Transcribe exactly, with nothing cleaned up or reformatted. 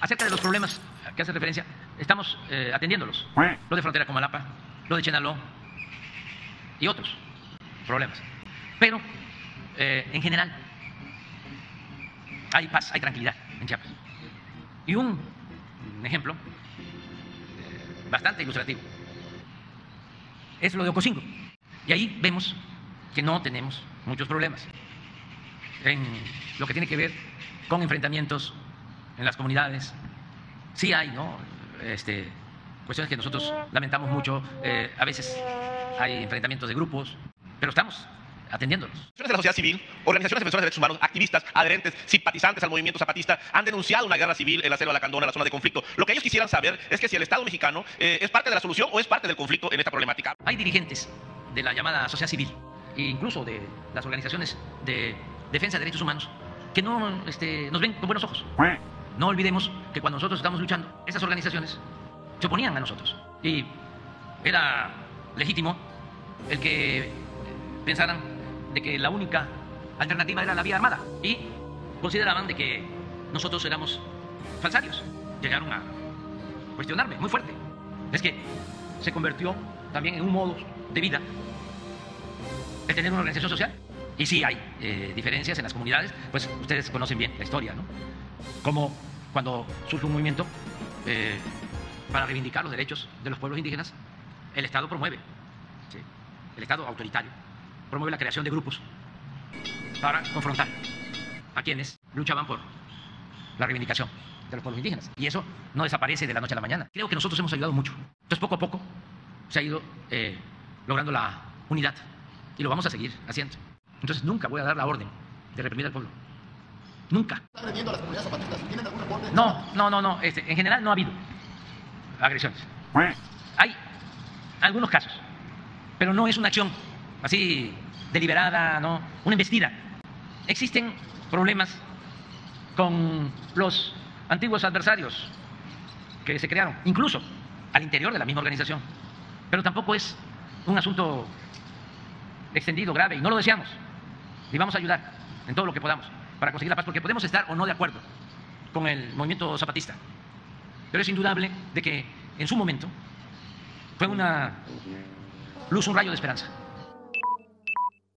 Acerca de los problemas que hace referencia, estamos eh, atendiéndolos. Lo de Frontera Comalapa, lo de Chenaló y otros problemas. Pero, eh, en general, hay paz, hay tranquilidad en Chiapas. Y un ejemplo eh, bastante ilustrativo es lo de Ocosingo. Y ahí vemos que no tenemos muchos problemas en lo que tiene que ver con enfrentamientos en las comunidades. Sí hay, ¿no? Este, cuestiones que nosotros lamentamos mucho. Eh, a veces hay enfrentamientos de grupos, pero estamos atendiéndolos. Organizaciones de la sociedad civil, organizaciones de defensores de derechos humanos, activistas, adherentes, simpatizantes al movimiento zapatista han denunciado una guerra civil en la selva lacandona, la zona de conflicto. Lo que ellos quisieran saber es que si el Estado mexicano eh, es parte de la solución o es parte del conflicto en esta problemática. Hay dirigentes de la llamada sociedad civil e incluso de las organizaciones de defensa de derechos humanos que no este, nos ven con buenos ojos. No olvidemos que cuando nosotros estamos luchando, esas organizaciones se oponían a nosotros y era legítimo el que pensaran de que la única alternativa era la vía armada y consideraban de que nosotros éramos falsarios. Llegaron a cuestionarme muy fuerte. Es que se convirtió también en un modo de vida el tener una organización social. Y sí hay eh, diferencias en las comunidades, pues ustedes conocen bien la historia, ¿no? Como cuando surge un movimiento eh, para reivindicar los derechos de los pueblos indígenas, el Estado promueve, ¿sí? El Estado autoritario promueve la creación de grupos para confrontar a quienes luchaban por la reivindicación de los pueblos indígenas. Y eso no desaparece de la noche a la mañana. Creo que nosotros hemos ayudado mucho. Entonces, poco a poco se ha ido eh, logrando la unidad y lo vamos a seguir haciendo. Entonces, nunca voy a dar la orden de reprimir al pueblo. Nunca. ¿Están reviendo a las comunidades zapatistas? ¿Tienen algún reporte? No, no, no, no. Este, en general no ha habido agresiones. Hay algunos casos, pero no es una acción así deliberada, ¿no? Una embestida. Existen problemas con los antiguos adversarios que se crearon, incluso al interior de la misma organización. Pero tampoco es un asunto extendido, grave, y no lo deseamos. Y vamos a ayudar en todo lo que podamos para conseguir la paz, porque podemos estar o no de acuerdo con el movimiento zapatista. Pero es indudable de que en su momento fue una luz, un rayo de esperanza.